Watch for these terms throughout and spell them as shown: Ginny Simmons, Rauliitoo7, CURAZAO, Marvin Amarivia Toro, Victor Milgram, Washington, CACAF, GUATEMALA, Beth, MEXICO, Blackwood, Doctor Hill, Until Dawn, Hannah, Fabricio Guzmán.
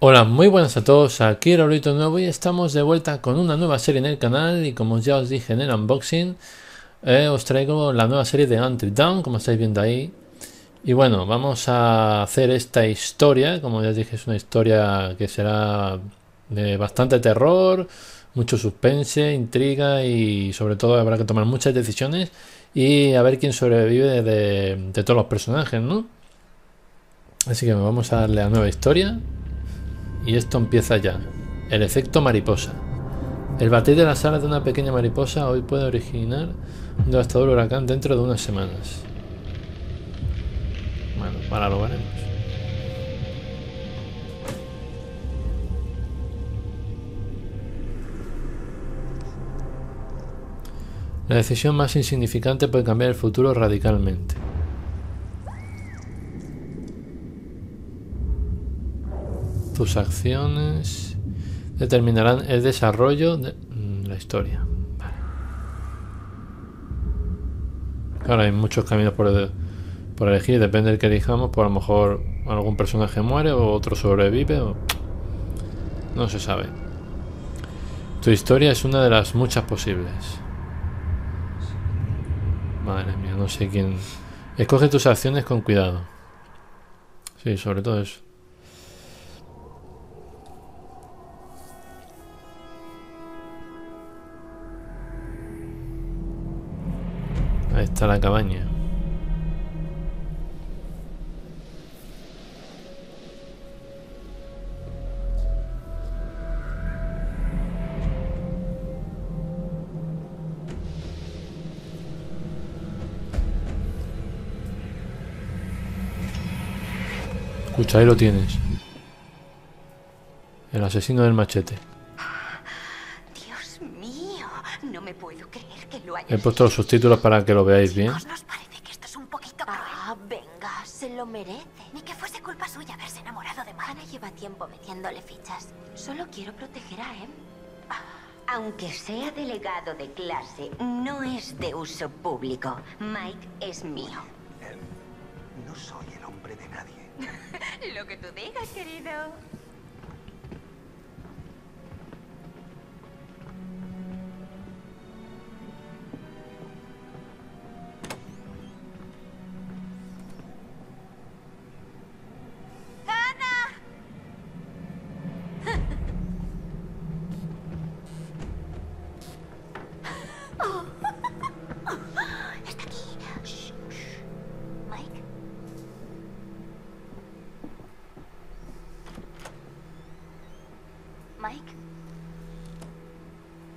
Hola, muy buenas a todos, aquí Rauliitoo nuevo y estamos de vuelta con una nueva serie en el canal. Y como ya os dije en el unboxing, os traigo la nueva serie de Until Dawn, como estáis viendo ahí. Y bueno, vamos a hacer esta historia, como ya os dije, es una historia que será de bastante terror, mucho suspense, intriga y sobre todo habrá que tomar muchas decisiones y a ver quién sobrevive de todos los personajes, ¿no? Así que vamos a darle a la nueva historia. Y esto empieza ya. El efecto mariposa. El batir de las alas de una pequeña mariposa hoy puede originar un devastador huracán dentro de unas semanas. Bueno, ahora lo veremos. La decisión más insignificante puede cambiar el futuro radicalmente. Tus acciones determinarán el desarrollo de la historia. Vale. Ahora hay muchos caminos por elegir, depende del que elijamos, pues a lo mejor algún personaje muere o otro sobrevive o... no se sabe. Tu historia es una de las muchas posibles. Madre mía, no sé quién... Escoge tus acciones con cuidado. Sí, sobre todo eso. Ahí está la cabaña. Escucha, ahí lo tienes. El asesino del machete. He puesto los subtítulos para que lo veáis bien. ¿Nos parece que esto es un poquito cruel? Ah, venga, se lo merece. Ni que fuese culpa suya haberse enamorado de Hannah. Lleva tiempo metiéndole fichas. Solo quiero proteger a él. Aunque sea delegado de clase, no es de uso público. Mike es mío. No soy el hombre de nadie. Lo que tú digas, querido.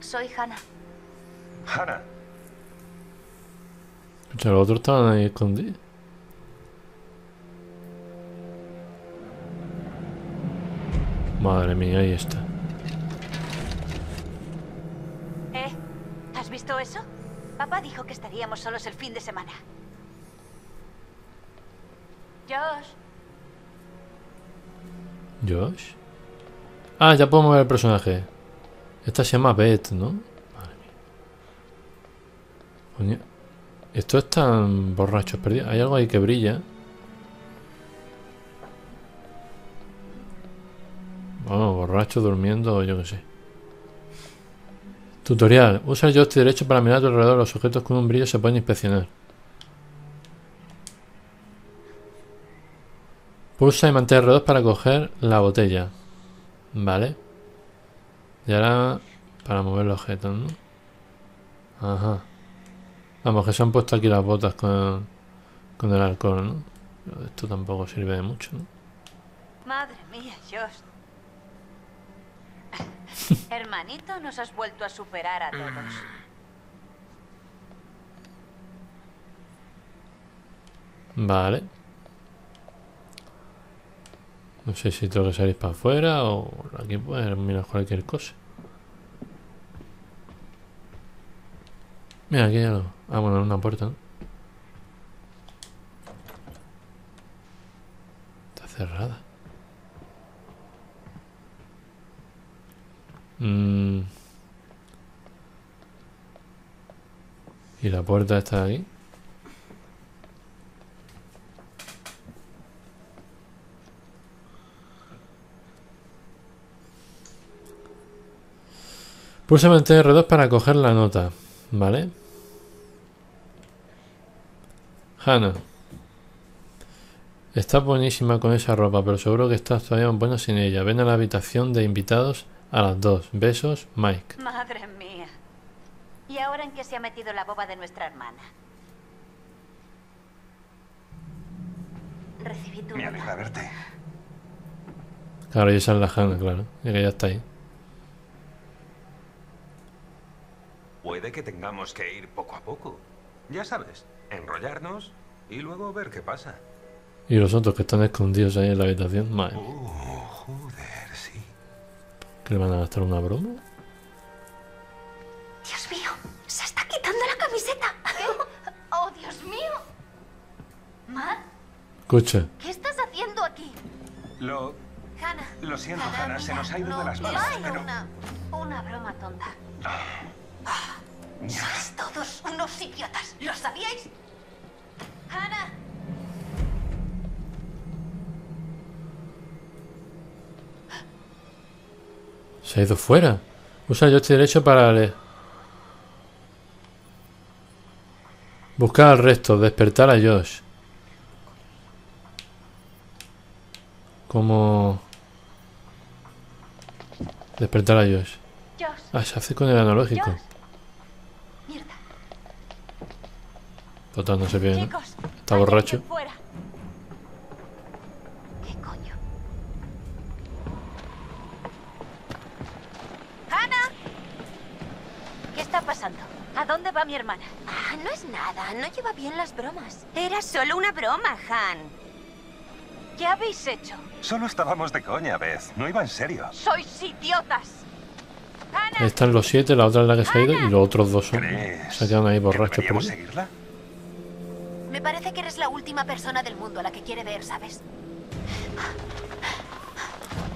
Soy Hannah. Hannah. Los otros estaban ahí escondidos. Madre mía, ahí está. ¿Has visto eso? Papá dijo que estaríamos solos el fin de semana. Josh. ¿Josh? Ah, ya puedo mover el personaje. Esta se llama Beth, ¿no? Madre mía. Coño. Estos están borrachos, perdidos. Hay algo ahí que brilla. Vamos, borracho, durmiendo o yo qué sé. Tutorial. Usa el joystick derecho para mirar a tu alrededor. Los objetos con un brillo se pueden inspeccionar. Pulsa y mantén R2 para coger la botella. Vale. Y ahora para mover los objetos, ¿no? Ajá. Vamos, que se han puesto aquí las botas con el alcohol, ¿no? Pero esto tampoco sirve de mucho, ¿no? Madre mía, Josh. Hermanito, nos has vuelto a superar a todos. Vale. No sé si tengo que salir para afuera o aquí puedes mirar cualquier cosa. Mira, aquí hay algo. Ah, bueno, una puerta, ¿no? Está cerrada. ¿Y la puerta está ahí? Pulsa mantener R2 para coger la nota. ¿Vale? Hannah. Estás buenísima con esa ropa, pero seguro que estás todavía más buena sin ella. Ven a la habitación de invitados a las 2. Besos, Mike. Madre mía. ¿Y ahora en qué se ha metido la boba de nuestra hermana? Recibí tu... Me alegra verte. Claro, y esa es la Hannah, claro. Y que ya está ahí. Puede que tengamos que ir poco a poco. Ya sabes, enrollarnos y luego ver qué pasa. Y los otros que están escondidos ahí en la habitación, madre. Joder, sí. ¿Que le van a gastar una broma? Dios mío, se está quitando la camiseta. ¿Qué? Oh, Dios mío. Ma. Escucha. ¿Qué estás haciendo aquí? Hannah. Lo siento, Hannah, se nos ha ido de las manos. Pero... Una broma tonta. Sois todos unos idiotas, ¿lo sabíais? Hannah. Se ha ido fuera. Usa el joystick derecho para leer. Buscar al resto, despertar a Josh. Como... Despertar a Josh. Ah, se hace con el analógico. Total, no se pierde, ¿no? Está borracho. ¿A dónde va mi hermana? Ah, no es nada, no lleva bien las bromas. Era solo una broma, Han. ¿Qué habéis hecho? Solo estábamos de coña, Beth. No iba en serio. ¡Sois idiotas! Hannah. Están los 7, la otra es la que se ha ido y los otros 2 son... se quedan ahí borrachos. ¿Podemos seguirla? Me parece que eres la última persona del mundo a la que quiere ver, ¿sabes?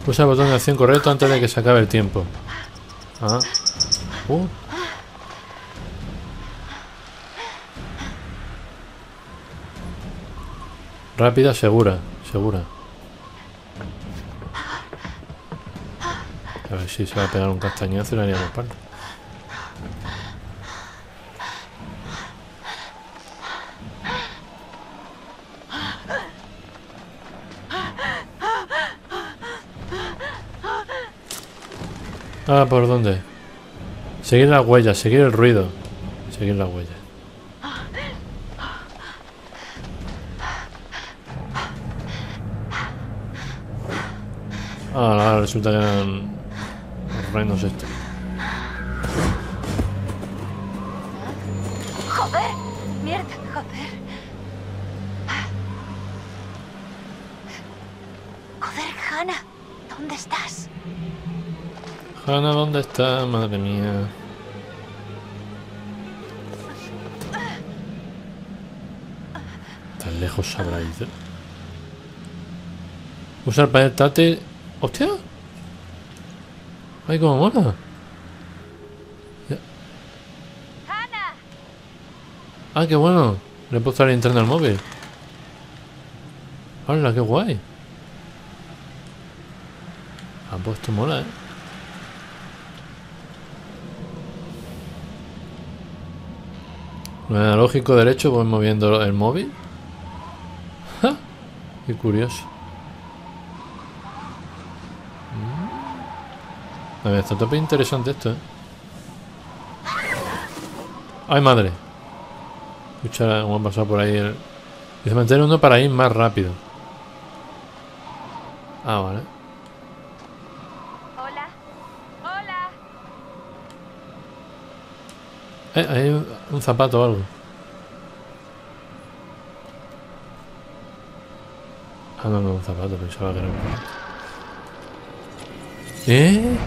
Pulsa el botón de acción correcto antes de que se acabe el tiempo. Ah. Rápida, segura. A ver si se va a pegar un castañazo y la haríamos parte. Ah, ¿por dónde? Seguir las huellas, seguir el ruido. Seguir las huellas. Ahora resulta que eran los reinos estos. Joder, mierda, joder, Hannah, ¿dónde estás? Hannah, ¿dónde estás? Madre mía. Tan lejos habrá ido. Usar panel táctil. ¡Hostia! ¡Ay, cómo mola! Ya. ¡Ah, qué bueno! Le he puesto la linterna al móvil. ¡Hala, qué guay! Ah, pues esto mola, ¿eh? Con el analógico derecho voy moviendo el móvil. ¡Ja! ¡Qué curioso! A ver, está tope interesante esto, ¿eh? ¡Ay, madre! Escucha cómo ha pasado por ahí el... Dice mantener uno para ir más rápido. Ah, vale. Hola. Hola. Hay un zapato o algo. Ah, no, un zapato. Pensaba que era un zapato. ¿Eh?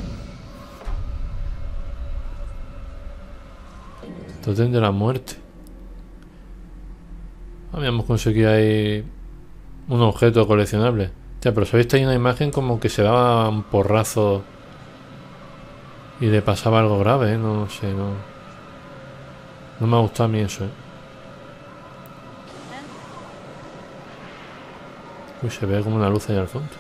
Totem de la muerte. Habíamos conseguido ahí un objeto coleccionable. Ya, pero ¿sabéis? Hay una imagen como que se daba un porrazo y le pasaba algo grave, ¿eh? No sé, no. No me ha gustado a mí eso, ¿eh? Uy, se ve como una luz ahí al fondo.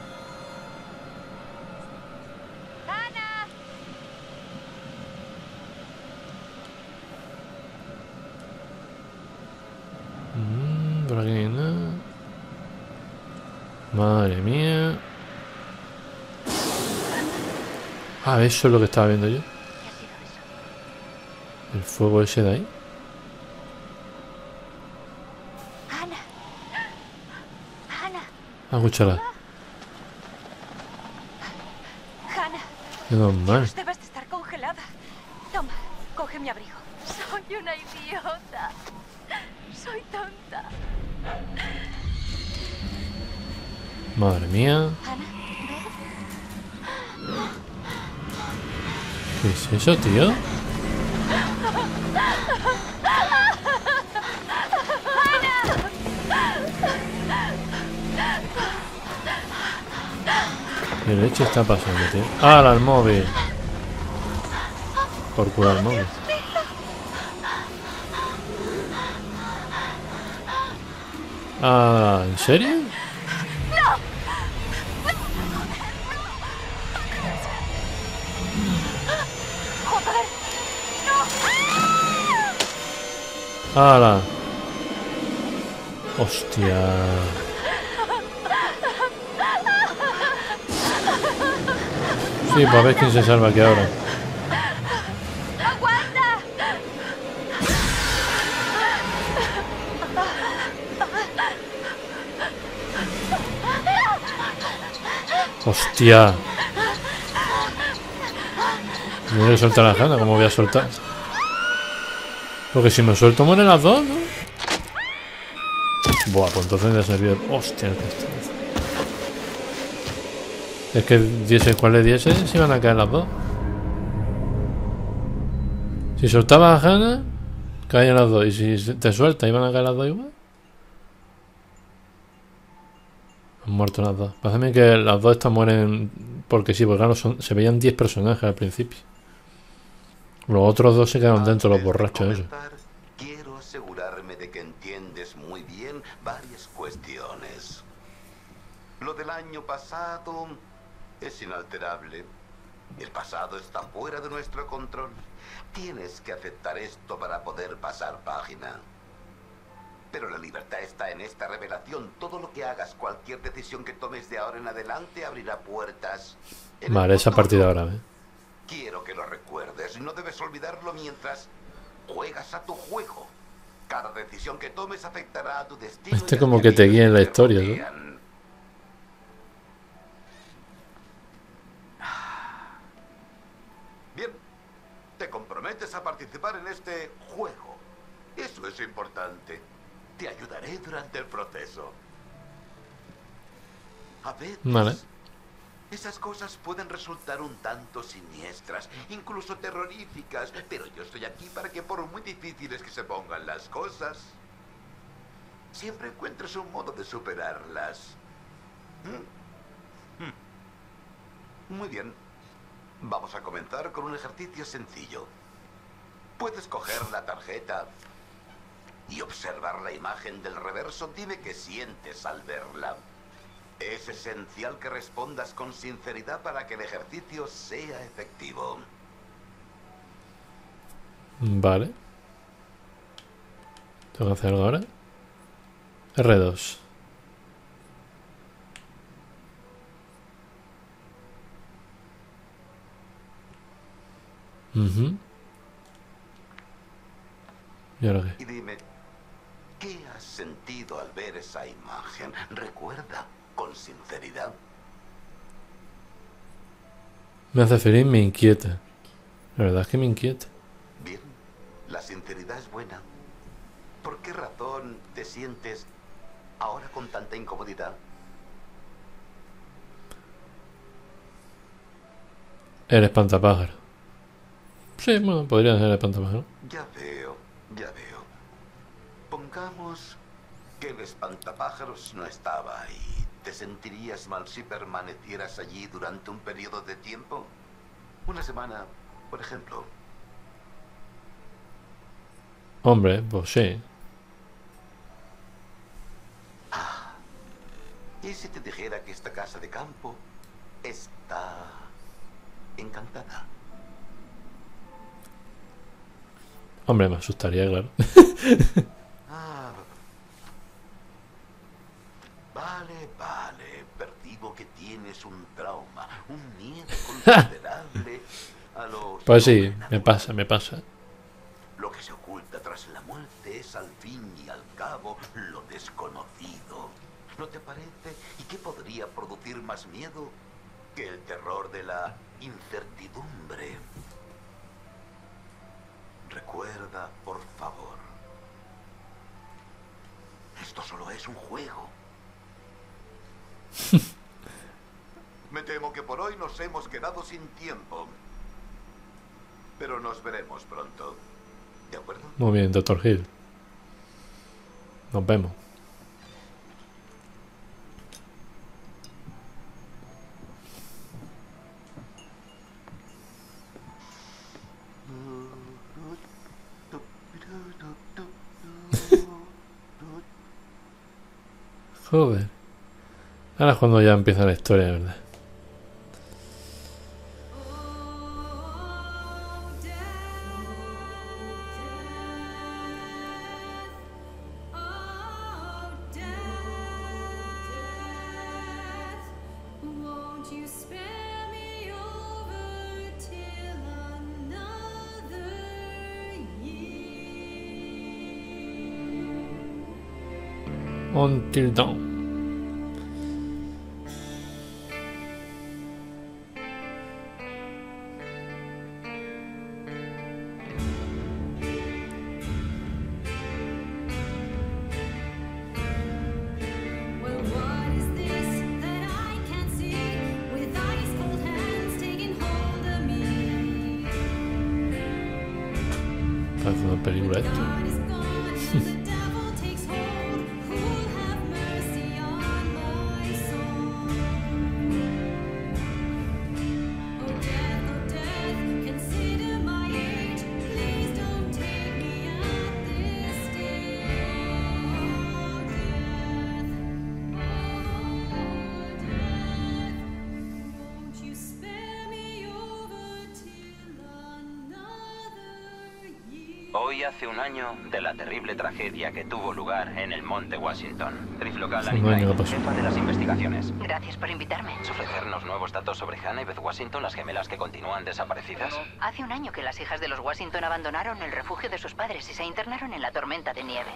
Ah, eso es lo que estaba viendo yo. El fuego ese de ahí. Ah, escúchala. Menos mal. Debes estar congelada. Toma, coge mi abrigo. Soy una idiota. Soy tonta. Madre mía. ¿Qué es eso, tío? ¿Qué leche está pasando, tío? ¡Hala, el móvil! Por curar el móvil. Ah, ¿en serio? ¡Hala! ¡Hostia! Sí, para ver quién se salva aquí ahora. ¡Hostia! Me voy a soltar a Hannah, ¿cómo voy a soltar? Porque si me suelto mueren las dos, ¿no? Buah, pues entonces ya se me pierde. Hostia, es que diese cuál le diese, se iban a caer las dos. Si soltaba a Hannah, caían las dos. Y si te sueltas, iban a caer las dos igual. Han muerto las dos. Pásame que las dos estas mueren porque sí, porque claro, se veían 10 personajes al principio. Los otros dos se quedaron dentro, los borrachos esos. Quiero asegurarme de que entiendes muy bien varias cuestiones. Lo del año pasado es inalterable. El pasado está fuera de nuestro control. Tienes que aceptar esto para poder pasar página. Pero la libertad está en esta revelación. Todo lo que hagas, cualquier decisión que tomes de ahora en adelante abrirá puertas. Vale, esa partida ahora, ¿eh? Quiero que lo recuerdes, no debes olvidarlo mientras juegas a tu juego. Cada decisión que tomes afectará a tu destino. Este como que te guía en la historia, ¿no? Bien, te comprometes a participar en este juego. Eso es importante. Te ayudaré durante el proceso. A veces... Vale. Esas cosas pueden resultar un tanto siniestras, incluso terroríficas, pero yo estoy aquí para que por muy difíciles que se pongan las cosas, siempre encuentres un modo de superarlas. Muy bien. Vamos a comenzar con un ejercicio sencillo. Puedes coger la tarjeta y observar la imagen del reverso. Dime qué sientes al verla. Es esencial que respondas con sinceridad para que el ejercicio sea efectivo. Vale. ¿Tengo que hacer algo ahora? R2. ¿Y ahora qué? Y dime, ¿qué has sentido al ver esa imagen? Recuerda. Con sinceridad. Me hace feliz, me inquieta. La verdad es que me inquieta. Bien, la sinceridad es buena. ¿Por qué razón te sientes ahora con tanta incomodidad? El espantapájaro. Sí, bueno, podría ser el espantapájaro. Ya veo, ya veo. Pongamos que el espantapájaros no estaba ahí. ¿Te sentirías mal si permanecieras allí durante un periodo de tiempo? Una semana, por ejemplo. Hombre, pues sí. Ah, ¿y si te dijera que esta casa de campo está encantada? Hombre, me asustaría, claro. Vale, percibo que tienes un trauma, un miedo considerable a los... Pues sí, me pasa. Lo que se oculta tras la muerte es al fin y al cabo lo desconocido. ¿No te parece? ¿Y qué podría producir más miedo que el terror de la incertidumbre? Recuerda, por favor. Esto solo es un juego. Me temo que por hoy nos hemos quedado sin tiempo. Pero nos veremos pronto. ¿De acuerdo? Muy bien, Doctor Hill. Nos vemos. Joder. Ahora es cuando ya empieza la historia, ¿verdad? Until Dawn. Parece una película esto. Hoy hace un año de la terrible tragedia que tuvo lugar en el monte Washington. Sheriff local Anita, jefa de las investigaciones. Gracias por invitarme. Ofrecernos nuevos datos sobre Hannah y Beth Washington, las gemelas que continúan desaparecidas. Hace un año que las hijas de los Washington abandonaron el refugio de sus padres y se internaron en la tormenta de nieve.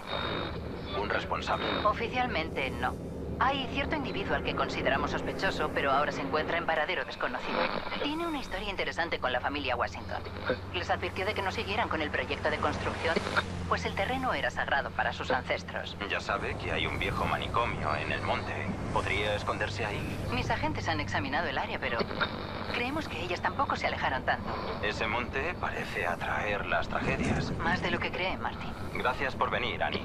¿Un responsable? Oficialmente no. Hay cierto individuo al que consideramos sospechoso, pero ahora se encuentra en paradero desconocido. Tiene una historia interesante con la familia Washington. Les advirtió de que no siguieran con el proyecto de construcción, pues el terreno era sagrado para sus ancestros. Ya sabe que hay un viejo manicomio en el monte. ¿Podría esconderse ahí? Mis agentes han examinado el área, pero creemos que ellas tampoco se alejaron tanto. Ese monte parece atraer las tragedias. Más de lo que cree, Marty. Gracias por venir, Annie.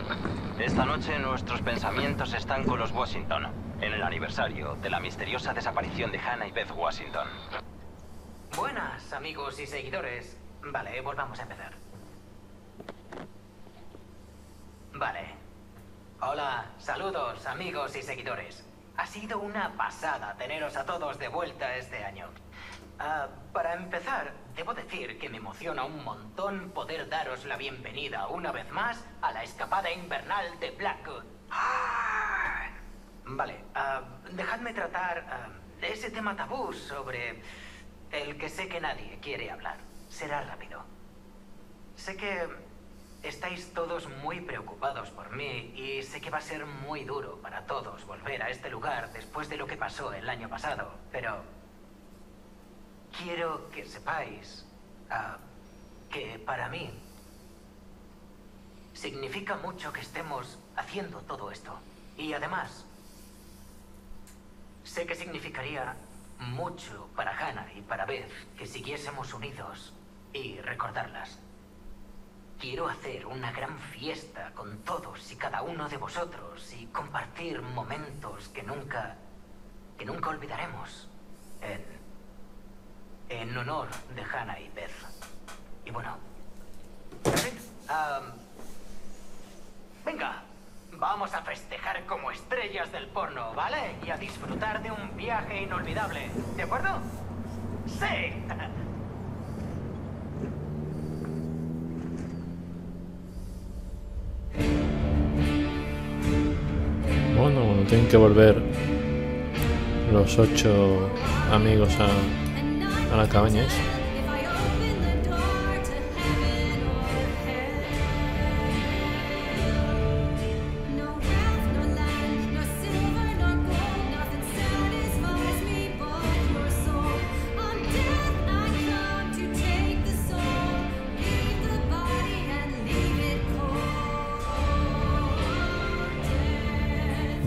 Esta noche nuestros pensamientos están con los Washington, en el aniversario de la misteriosa desaparición de Hannah y Beth Washington. Buenas, amigos y seguidores. Vale, volvamos a empezar. Vale. Hola, saludos, amigos y seguidores. Ha sido una pasada teneros a todos de vuelta este año. Para empezar, debo decir que me emociona un montón poder daros la bienvenida una vez más a la escapada invernal de Blackwood. Vale, dejadme tratar de ese tema tabú sobre el que sé que nadie quiere hablar. Será rápido. Sé que estáis todos muy preocupados por mí y sé que va a ser muy duro para todos volver a este lugar después de lo que pasó el año pasado, pero quiero que sepáis que para mí significa mucho que estemos haciendo todo esto. Y además, sé que significaría mucho para Hannah y para Beth que siguiésemos unidos y recordarlas. Quiero hacer una gran fiesta con todos y cada uno de vosotros y compartir momentos que nunca olvidaremos en honor de Hannah y Beth. Y bueno, venga, vamos a festejar como estrellas del porno, ¿vale? Y a disfrutar de un viaje inolvidable, ¿de acuerdo? ¡Sí! Bueno, tienen que volver los 8 amigos a la cabaña.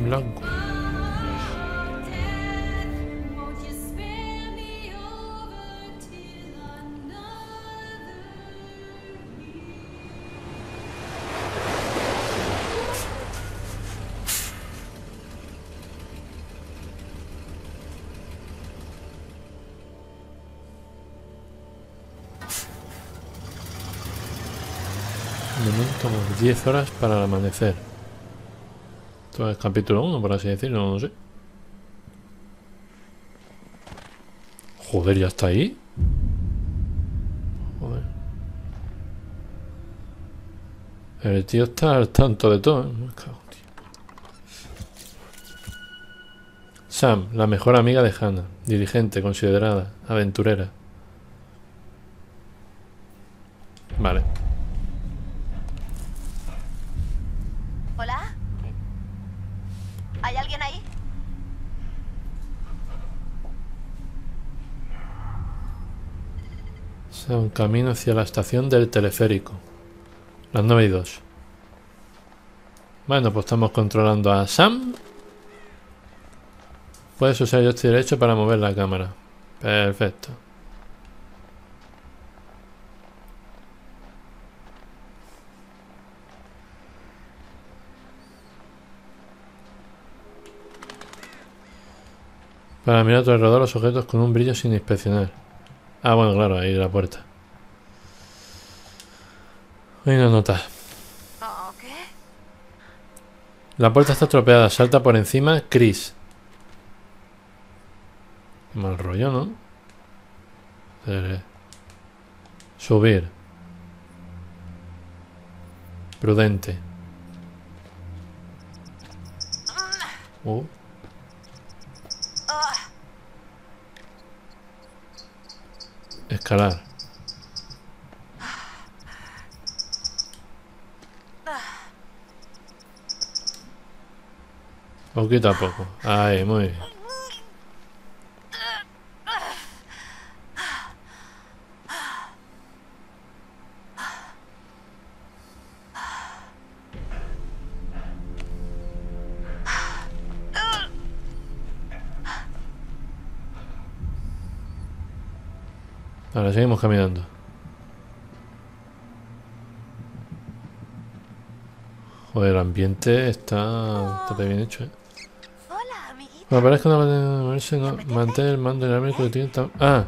Blanco. Tenemos 10 horas para el amanecer. Esto es capítulo 1, por así decirlo, no sé. Joder, ¿ya está ahí? Joder. El tío está al tanto de todo, ¿eh? Me cago, tío. Sam, la mejor amiga de Hannah. Diligente, considerada, aventurera. Vale. ¿Hola? ¿Hay alguien ahí? Un camino hacia la estación del teleférico. Las 9:02. Bueno, pues estamos controlando a Sam. Puedes usar este derecho para mover la cámara. Perfecto. Para mirar a tu alrededor los objetos con un brillo sin inspeccionar. Ah, bueno, claro, ahí la puerta. Hay una nota. La puerta está estropeada, salta por encima, Chris. Mal rollo, ¿no? Subir. Prudente. Escalar. Poquito a poco. Ahí, muy bien. Ahora seguimos caminando. Joder, el ambiente está bien hecho, ¿eh? Hola, amiguito. Me parece que no va a moverse, no. Mantén el mando inalámbrico que tiene. Ah,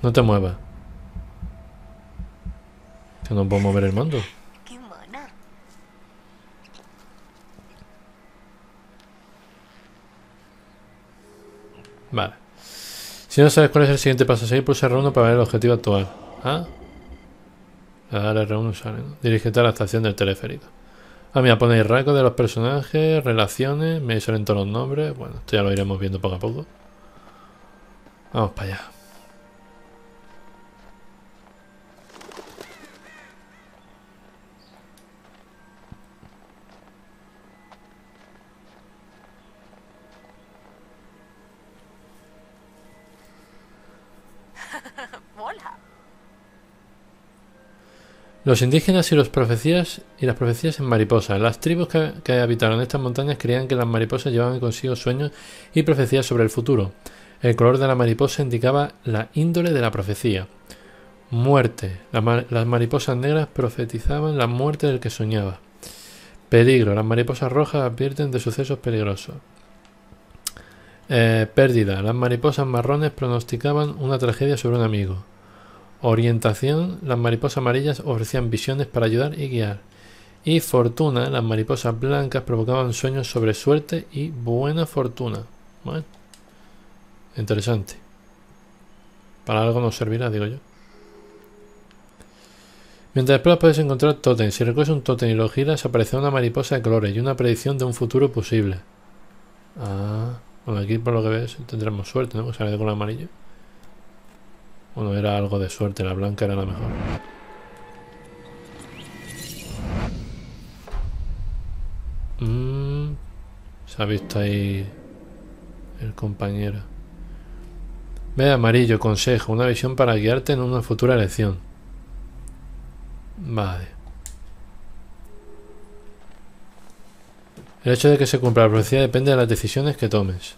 no te muevas. Que no puedo mover el mando. Qué mona. Vale. Si no sabes cuál es el siguiente paso a seguir, pulsa R1 para ver el objetivo actual. ¿Ah? Le da R1, sale, ¿no? Dirígete a la estación del teleférico. Ah, mira, ponéis rasgos de los personajes, relaciones, me salen todos los nombres. Bueno, esto ya lo iremos viendo poco a poco. Vamos para allá. Los indígenas y las profecías en mariposas. Las tribus que habitaron estas montañas creían que las mariposas llevaban consigo sueños y profecías sobre el futuro. El color de la mariposa indicaba la índole de la profecía. Muerte. Las mariposas negras profetizaban la muerte del que soñaba. Peligro. Las mariposas rojas advierten de sucesos peligrosos. Pérdida. Las mariposas marrones pronosticaban una tragedia sobre un amigo. Orientación, las mariposas amarillas ofrecían visiones para ayudar y guiar. Y fortuna, las mariposas blancas provocaban sueños sobre suerte y buena fortuna. Bueno, interesante. Para algo nos servirá, digo yo. Mientras exploras puedes encontrar tótem. Si recoges un tótem y lo giras, aparece una mariposa de colores y una predicción de un futuro posible. Ah, Bueno, aquí por lo que ves tendremos suerte, ¿no? Que sale con la amarilla. Bueno, era algo de suerte, la blanca era la mejor. Se ha visto ahí el compañero. Ve amarillo, consejo, una visión para guiarte en una futura elección. Vale. El hecho de que se cumpla la profecía depende de las decisiones que tomes.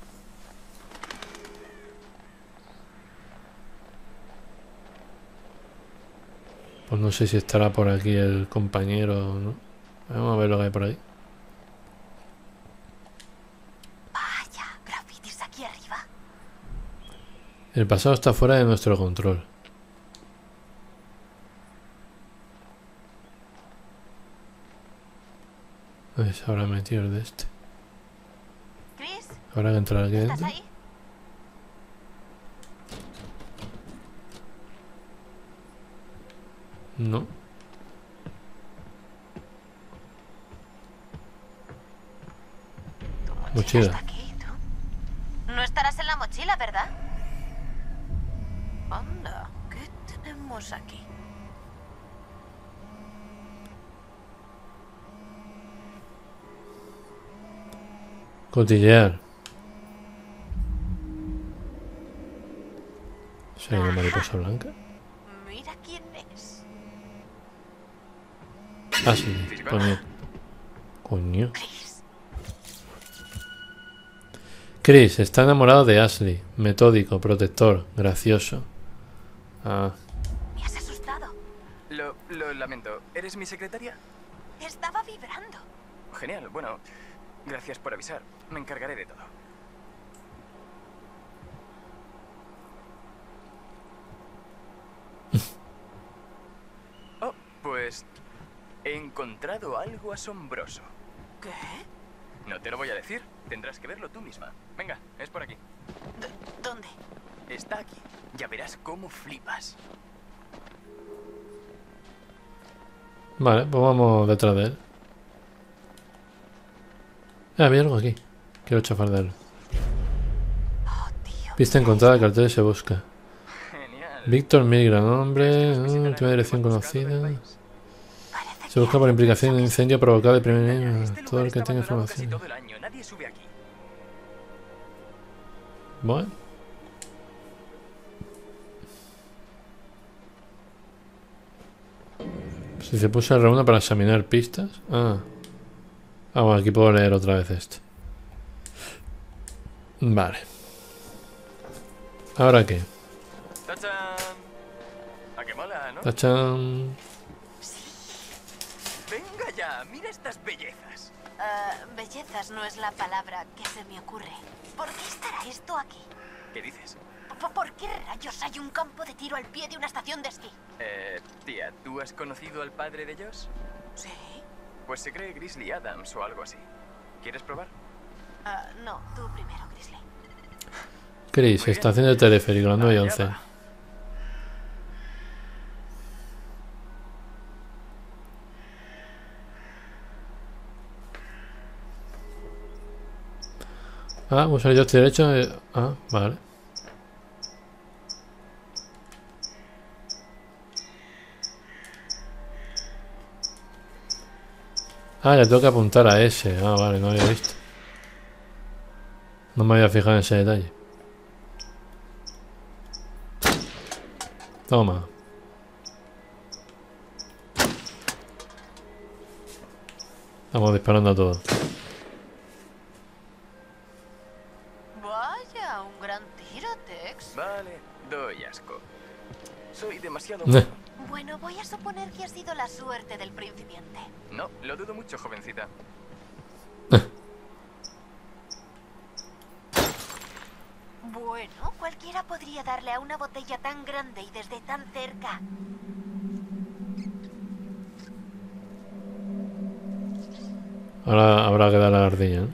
Pues no sé si estará por aquí el compañero o no. Vamos a ver lo que hay por ahí. Vaya, grafitis aquí arriba. El pasado está fuera de nuestro control. Se habrá metido el de este. Chris, habrá que entrar aquí dentro. Ahí? No. Mochila. Aquí, no estarás en la mochila, ¿verdad? Anda, ¿qué tenemos aquí? Cotillear. ¿Será una mariposa blanca? Mira quién es. Ah, sí, coño. Coño. Chris está enamorado de Ashley. Metódico, protector, gracioso. Ah. Me has asustado. Lo lamento. ¿Eres mi secretaria? Estaba vibrando. Genial, bueno. Gracias por avisar. Me encargaré de todo. Oh, pues... he encontrado algo asombroso. ¿Qué? No te lo voy a decir. Tendrás que verlo tú misma. Venga, es por aquí. ¿Dónde? Está aquí. Ya verás cómo flipas. Vale, pues vamos detrás de él. Ah, había algo aquí. Quiero chafardarlo. Pista encontrada, cartel se busca. Victor Milgram, hombre. Última dirección conocida. Se busca por implicación en un incendio provocado de primer año. Todo el que tenga información. Bueno. Si se puso a reúna para examinar pistas. Ah. Ah, bueno, aquí puedo leer otra vez esto. Vale. ¿Ahora qué? ¡Tachán! ¿A que mola, no? ¡Tachán! Sí. Venga ya, mira estas bellezas. Bellezas no es la palabra que se me ocurre. ¿Por qué estará esto aquí? ¿Qué dices? ¿Por qué rayos hay un campo de tiro al pie de una estación de esquí? Tía, ¿tú has conocido al padre de Josh? Sí. Pues se cree Grizzly Adams o algo así. ¿Quieres probar? No, tú primero, Grizzly. Chris, estación del teleférico, la 9 y 11. Ah, usar el joystick derecho. Ah, vale. Ah, le tengo que apuntar a ese. Ah, vale, no había visto. No me había fijado en ese detalle. Toma. Estamos disparando a todos. Vaya, un gran tiro, Tex. Vale, doy asco. Soy demasiado... Bueno, voy a suponer que ha sido la suerte del principiante. No, lo dudo mucho, jovencita. Bueno, cualquiera podría darle a una botella tan grande y desde tan cerca. Ahora habrá que dar a la ardilla, ¿no?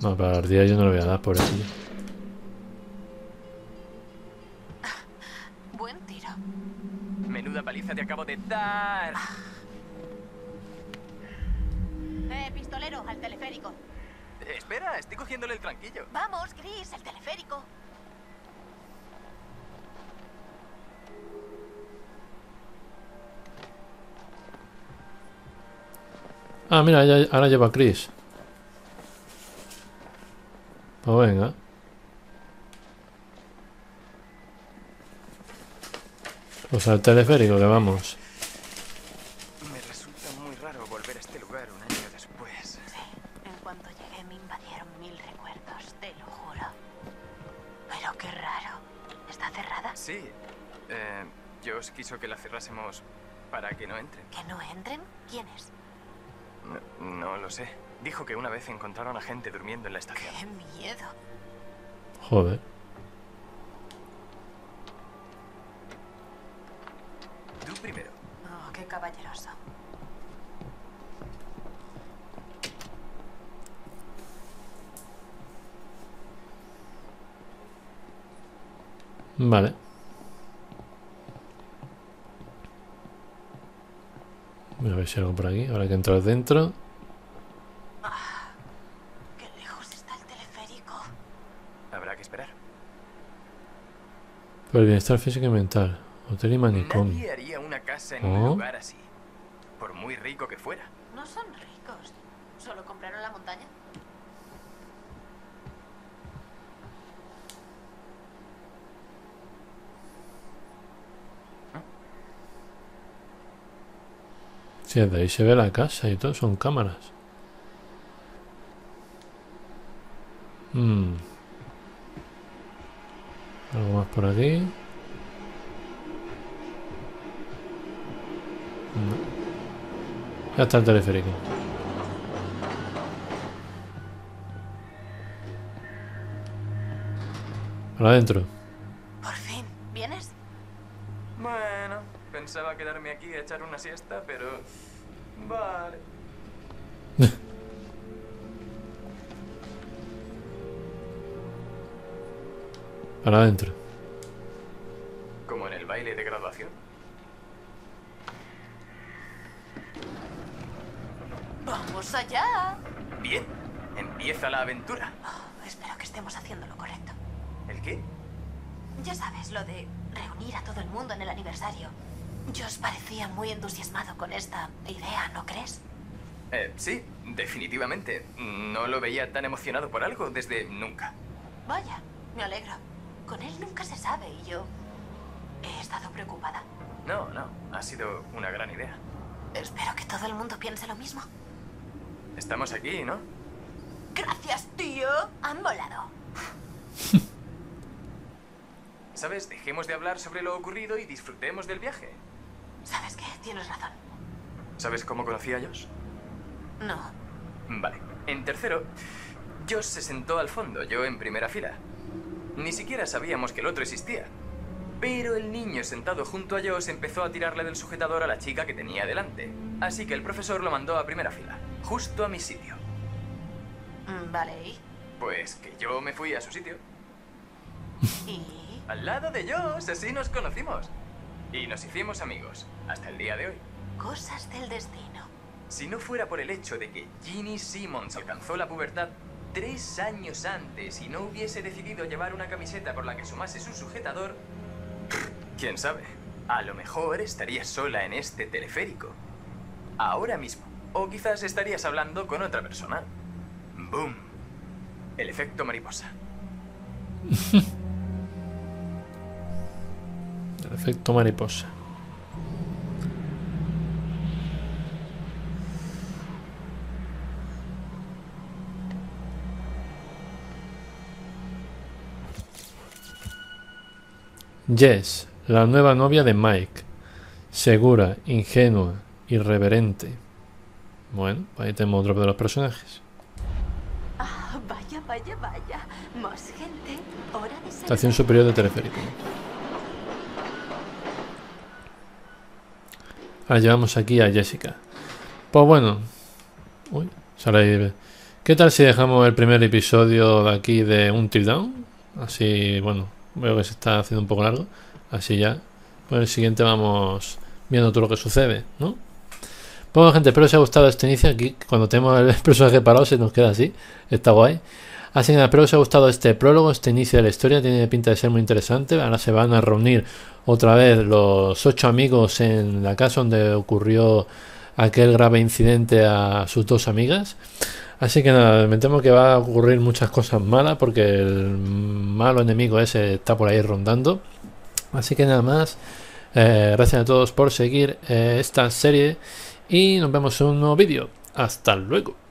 No, para la ardilla yo no le voy a dar, pobrecillo. Paliza te acabo de dar. Pistolero, al teleférico. Espera, estoy cogiéndole el tranquillo. Vamos, Gris, el teleférico. Ah, mira, ya, ahora lleva a Chris. Pues venga. Pues al teleférico que vamos. Me resulta muy raro volver a este lugar un año después. Sí, en cuanto llegué me invadieron 1000 recuerdos, te lo juro. Pero qué raro. ¿Está cerrada? Sí. Josh quiso que la cerrásemos para que no entren. ¿Que no entren? ¿Quiénes? No lo sé. Dijo que una vez encontraron a gente durmiendo en la estación. ¡Qué miedo! Joder. Tú primero. Oh, qué caballeroso. Vale. A ver si hay algo por aquí. Ahora hay que entrar dentro. Ah, qué lejos está el teleférico. Habrá que esperar. Por el bienestar físico y mental. Hotel y manicomio. Nadie haría una casa en un lugar así. Por muy rico que fuera. No son ricos. Solo compraron la montaña. Sí, de ahí se ve la casa y todo, son cámaras. Algo más por aquí. Ya está el teleférico. Para adentro. Por fin, ¿vienes? Bueno, pensaba quedarme aquí a echar una siesta, pero... Vale. Para adentro. Como en el baile de graduación. ¡Vamos allá! Bien, empieza la aventura. Oh, espero que estemos haciendo lo correcto. ¿El qué? Ya sabes, lo de reunir a todo el mundo en el aniversario. Yo os parecía muy entusiasmado con esta idea, ¿no crees? Sí, definitivamente. No lo veía tan emocionado por algo desde nunca. Vaya, me alegro. Con él nunca se sabe y yo he estado preocupada. No, no, ha sido una gran idea. Espero que todo el mundo piense lo mismo. Estamos aquí, ¿no? Gracias, tío. Han volado. ¿Sabes? Dejemos de hablar sobre lo ocurrido y disfrutemos del viaje. ¿Sabes qué? Tienes razón. ¿Sabes cómo conocí a Josh? No. Vale. En tercero, Josh se sentó al fondo, yo en primera fila. Ni siquiera sabíamos que el otro existía. Pero el niño sentado junto a Josh empezó a tirarle del sujetador a la chica que tenía delante. Así que el profesor lo mandó a primera fila, justo a mi sitio. Vale, ¿y? Pues que yo me fui a su sitio. ¿Y? Al lado de Josh, así nos conocimos. Y nos hicimos amigos, hasta el día de hoy. Cosas del destino. Si no fuera por el hecho de que Ginny Simmons alcanzó la pubertad 3 años antes y no hubiese decidido llevar una camiseta por la que sumase su sujetador... ¿Quién sabe? A lo mejor estarías sola en este teleférico. Ahora mismo. O quizás estarías hablando con otra persona. ¡Boom! El efecto mariposa. Efecto mariposa. Jess, la nueva novia de Mike. Segura, ingenua, irreverente. Bueno, ahí tenemos otro de los personajes. Ah, vaya, vaya, vaya. Más gente. Hora de estación superior de teleférico. Ahora llevamos aquí a Jessica. Pues bueno. Uy, sale ahí. ¿Qué tal si dejamos el primer episodio de aquí de Until Dawn? Así, bueno, veo que se está haciendo un poco largo. Así ya. Pues el siguiente vamos viendo todo lo que sucede, ¿no? Bueno, gente, espero que os haya gustado este inicio. Aquí, cuando tenemos el personaje parado, se nos queda así. Está guay. Así que nada, espero que os haya gustado este prólogo, este inicio de la historia. Tiene pinta de ser muy interesante. Ahora se van a reunir otra vez los 8 amigos en la casa donde ocurrió aquel grave incidente a sus 2 amigas. Así que nada, me temo que va a ocurrir muchas cosas malas porque el malo enemigo ese está por ahí rondando. Así que nada más, gracias a todos por seguir esta serie y nos vemos en un nuevo vídeo. Hasta luego.